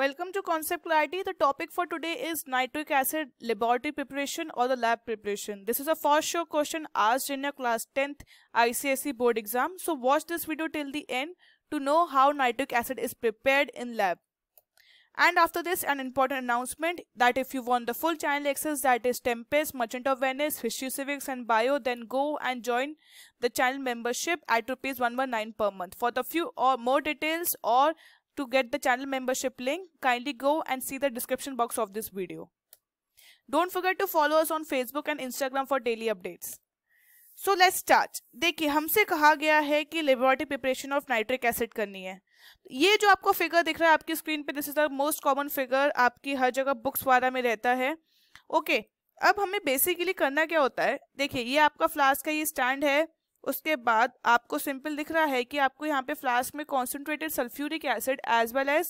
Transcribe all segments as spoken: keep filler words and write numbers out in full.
Welcome to Concept Clarity. The topic for today is nitric acid laboratory preparation or the lab preparation. This is a for sure question asked in your class tenth I C S E board exam. So watch this video till the end to know how nitric acid is prepared in lab. And after this, an important announcement that if you want the full channel access, that is Tempest, Merchant of Venice, History, Civics and Bio, then go and join the channel membership at rupees one nineteen per month. For the few or more details or to get the channel membership link, kindly go and see the description box of this video. Don't forget to follow us on Facebook and Instagram for daily updates. So let's start. देखिए, हमसे कहा गया है कि laboratory preparation of nitric acid करनी है. ये जो आपको फिगर दिख रहा है आपकी स्क्रीन पे, this is the most common figure, आपकी हर जगह बुक्स वाला में रहता है. ओके okay, अब हमें बेसिकली करना क्या होता है. देखिए, ये आपका फ्लास्क का ये स्टैंड है. उसके बाद आपको सिंपल दिख रहा है कि आपको यहाँ पे फ्लास्क में concentrated sulphuric acid as well as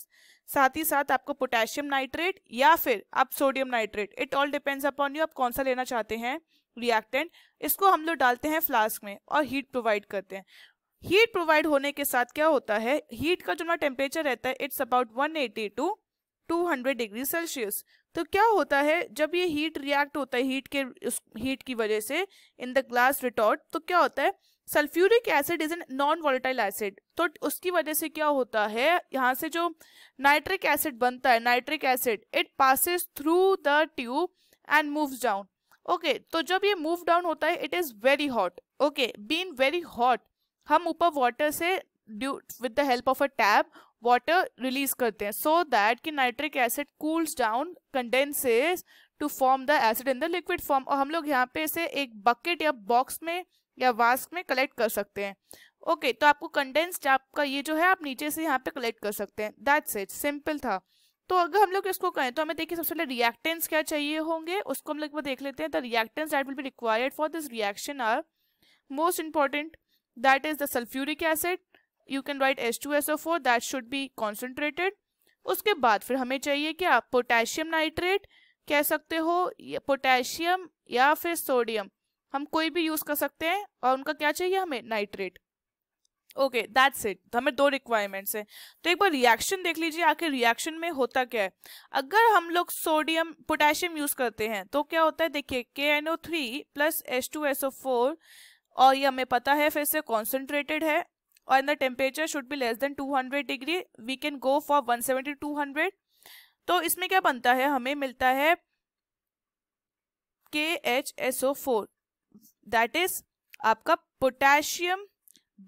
साथ ही साथ आपको पोटेशियम नाइट्रेट या फिर आप sodium nitrate, it all depends upon you, आप कौन सा लेना चाहते हैं रिएक्टेंट. इसको हम लोग डालते हैं फ्लास्क में और हीट प्रोवाइड करते हैं. हीट प्रोवाइड होने के साथ क्या होता है, हीट का जो ना टेम्परेचर रहता है it's about one eighty to two hundred degree Celsius. तो क्या होता है, जब ये हीट रिएक्ट होता है हीट के हीट की वजह से इन द ग्लास रिटॉर्ट, तो क्या होता है, sulphuric acid is an non volatile acid. तो उसकी वजह से क्या होता है, यहाँ से जो नाइट्रिक एसिड बनता है, nitric acid it passes through the tube and moves down. Okay, तो जब ये मूव डाउन होता है it is very hot. Okay, being very hot हम ऊपर वाटर से with the help of a tab water release करते हैं सो दैट कि nitric acid cools down, condenses to form the acid in the liquid form. और हम लोग यहाँ पे इसे एक बकेट या बॉक्स में या वास्क में कलेक्ट कर सकते हैं. ओके okay, तो आपको कंडेंस्ड आपका ये जो है आप नीचे से यहाँ पे कलेक्ट कर सकते हैं. दैट्स इट, सिंपल था. तो अगर हम लोग इसको कहें तो हमें देखिए सबसे पहले रिएक्टेंट्स क्या चाहिए होंगे, उसको हम लोग देख लेते हैं. The reactants that will be required for this reaction are most important, that is the sulphuric acid. You can write H two S O four, that should be concentrated. उसके बाद फिर हमें चाहिए क्या, पोटेशियम नाइट्रेट कह सकते हो, potassium या फिर सोडियम, हम कोई भी यूज कर सकते हैं. और उनका क्या चाहिए हमें, नाइट्रेट. Okay, that's it. तो हमें दो रिक्वायरमेंट्स हैं. तो एक बार रिएक्शन देख लीजिए आखिर रिएक्शन में होता क्या है. अगर हम लोग सोडियम पोटेशियम यूज करते हैं तो क्या होता है, देखिए K N O three plus H two S O four और ये हमें पता है फिर से कॉन्सेंट्रेटेड है and the temperature should be less than two hundred degree. We can go for one seventy to two hundred. तो इसमें क्या बनता है, हमें मिलता है K H S O four, that is आपका पोटेशियम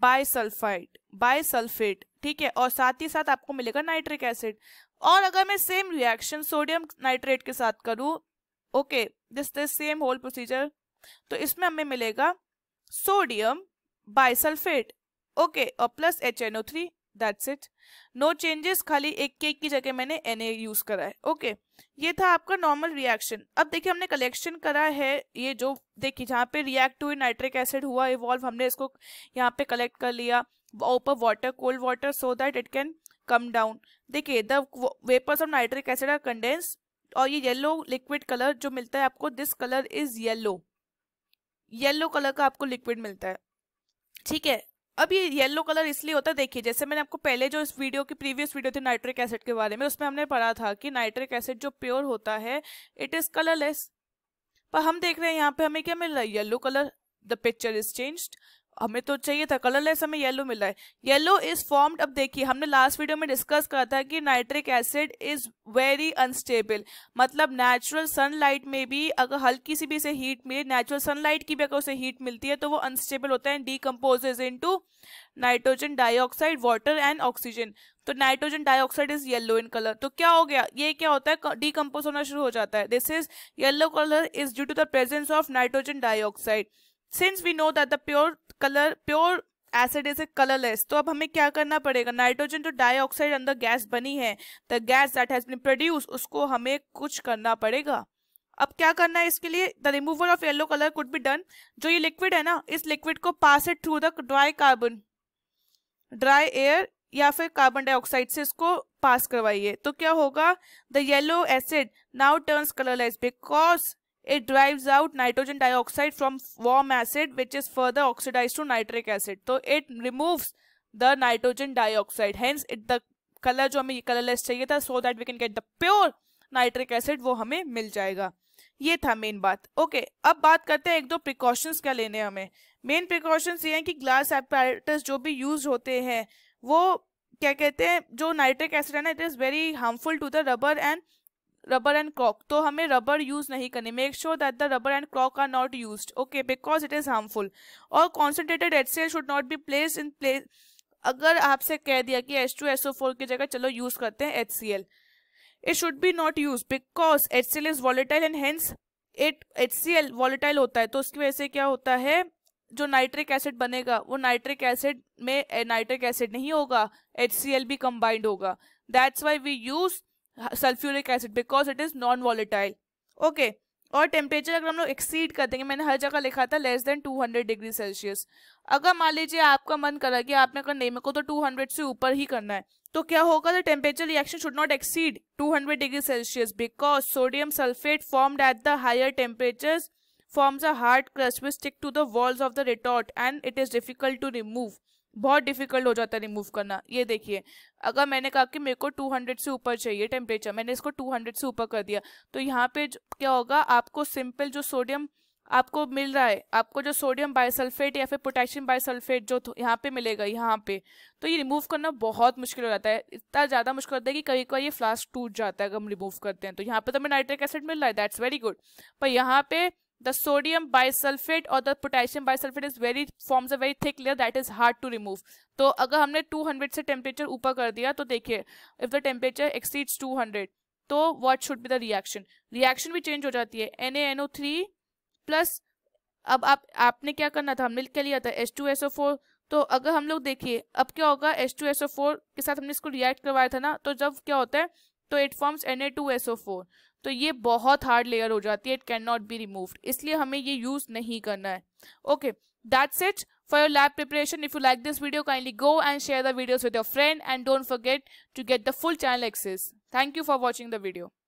बाइसल्फाइड बाइसल्फेट, ठीक है. और साथ ही साथ आपको मिलेगा नाइट्रिक एसिड. और अगर मैं सेम रिएक्शन सोडियम नाइट्रेट के साथ करूँ, okay this this same whole procedure, तो इसमें हमें मिलेगा सोडियम बाइसल्फेट. ओके okay, और plus H N O three. That's it, no changes, खाली एक के एक की जगह मैंने Na यूज करा है. ओके okay, ये था आपका नॉर्मल रिएक्शन. अब देखिए हमने कलेक्शन करा है, ये जो देखिए जहाँ पे रिएक्ट हुई नाइट्रिक एसिड हुआ इवॉल्व, हमने इसको यहाँ पे कलेक्ट कर लिया ऊपर water, cold water, so that it can come down. देखिए the vapours of nitric acid are condense और ये येलो लिक्विड कलर जो मिलता है आपको, this colour is yellow, yellow colour का आपको लिक्विड मिलता है, ठीक है. अब ये येलो कलर इसलिए होता है, देखिए जैसे मैंने आपको पहले जो इस वीडियो की प्रीवियस वीडियो थी नाइट्रिक एसिड के बारे में, उसमें हमने पढ़ा था कि नाइट्रिक एसिड जो प्योर होता है इट इज कलरलेस. पर हम देख रहे हैं यहाँ पे हमें क्या मिल रहा है, yellow colour. The picture is changed, हमें तो चाहिए था कलरलेस, हमें येलो मिला है. येलो इज फॉर्म्ड, अब देखिए हमने लास्ट वीडियो में डिस्कस करा था कि nitric acid is very unstable, मतलब नेचुरल सनलाइट में भी अगर हल्की सी भी से हीट मिले, नेचुरल सनलाइट की भी अगर उसे हीट मिलती है तो वो अनस्टेबल होता है and decomposes into nitrogen dioxide, water and oxygen. तो nitrogen dioxide is yellow in colour. तो क्या हो गया, ये क्या होता है, डीकम्पोज होना शुरू हो जाता है. This is yellow colour is due to the presence of nitrogen dioxide. Since we know that the pure colour pure acid is a colourless, तो अब हमें क्या करना पड़ेगा, नाइट्रोजन जो डाइऑक्साइड अंदर गैस बनी है, the gas that has been produce, उसको हमें कुछ करना पड़ेगा. अब क्या करना है इसके लिए, the removal of yellow colour could be done. जो ये लिक्विड है ना, इस लिक्विड को pass it through the dry carbon, dry air या फिर कार्बन डाइऑक्साइड से इसको पास करवाइए. तो क्या होगा, the yellow acid now turns colourless because it drives out nitrogen dioxide from warm acid which is further oxidized to nitric acid. So it removes the nitrogen dioxide, hence it the colour जो हमें colourless चाहिए था, so that we can get the pure nitric acid, वो हमें मिल जाएगा। ये था main बात। ओके okay, अब बात करते हैं एक दो प्रिकॉशंस क्या लेने हैं हमें। मेन प्रिकॉशंस ये हैं कि ग्लास एपरेटस जो भी यूज होते हैं वो क्या कहते हैं, जो नाइट्रिक एसिड है ना, it is very harmful to the rubber and rubber and cork. तो हमें रबर यूज नहीं करनी, make sure that the rubber and cork are not used, okay, because it is harmful. और concentrated HCl should not be place in place. अगर आपसे कह दिया कि H two S O four की जगह चलो यूज करते हैं HCl, it should be not use because HCl is volatile and hence it HCl volatile होता है। तो उसकी वजह से क्या होता है, जो नाइट्रिक एसिड बनेगा वो नाइट्रिक एसिड में नाइट्रिक एसिड नहीं होगा, एचसीएल भी कंबाइंड होगा। That's why we use sulphuric acid because it is non volatile, okay. और टेम्परेचर अगर हम लोग एक्सीड कर देंगे, मैंने हर जगह लिखा था less than two hundred degree Celsius. अगर मान लीजिए आपका मन करा कि आपने कहा नहीं मेरे को तो टू हंड्रेड से ऊपर ही करना है, तो क्या होगा, the temperature reaction should not exceed two hundred degree Celsius because sodium sulphate formed at the higher temperatures forms a hard crust which stick to the walls of the retort and it is difficult to remove. बहुत difficult हो जाता है remove करना। ये देखिए, अगर मैंने कहा कि मेरे को टू हंड्रेड से ऊपर चाहिए टेम्परेचर, मैंने इसको टू हंड्रेड से ऊपर कर दिया, तो यहाँ पे क्या होगा, आपको सिंपल जो सोडियम आपको मिल रहा है, आपको जो सोडियम बाइसल्फेट या फिर पोटेशियम बाइसल्फेट जो यहाँ पे मिलेगा यहाँ पे, तो ये रिमूव करना बहुत मुश्किल हो जाता है। इतना ज़्यादा मुश्किल होता है कि कभी कभी ये फ्लास्क टूट जाता है अगर हम रिमूव करते हैं। तो यहाँ पे तो हमें नाइट्रिक एसिड मिल रहा है, दैट्स वेरी गुड, पर यहाँ पे the sodium bisulfate और the potassium bisulfate is very forms a very thick layer that is hard to remove। तो अगर हमने टू हंड्रेड से temperature ऊपर कर दिया, तो देखिए if the temperature exceeds two hundred, तो what should be the reaction? Reaction भी change हो जाती है। N A N O three plus अब आप आपने क्या करना था, हमने क्या लिया था H two S O four. तो अगर हम लोग देखिए अब क्या होगा, H two S O four के साथ हमने इसको react करवाया था ना, तो जब क्या होता है तो it forms N A two S O four. तो ये बहुत हार्ड लेयर हो जाती है, it can not be removed, इसलिए हमें ये यूज नहीं करना है। Okay, that's it for your lab preparation. If you like this video kindly go and share the videos with your friend and don't forget to get the full channel access. Thank you for watching the video.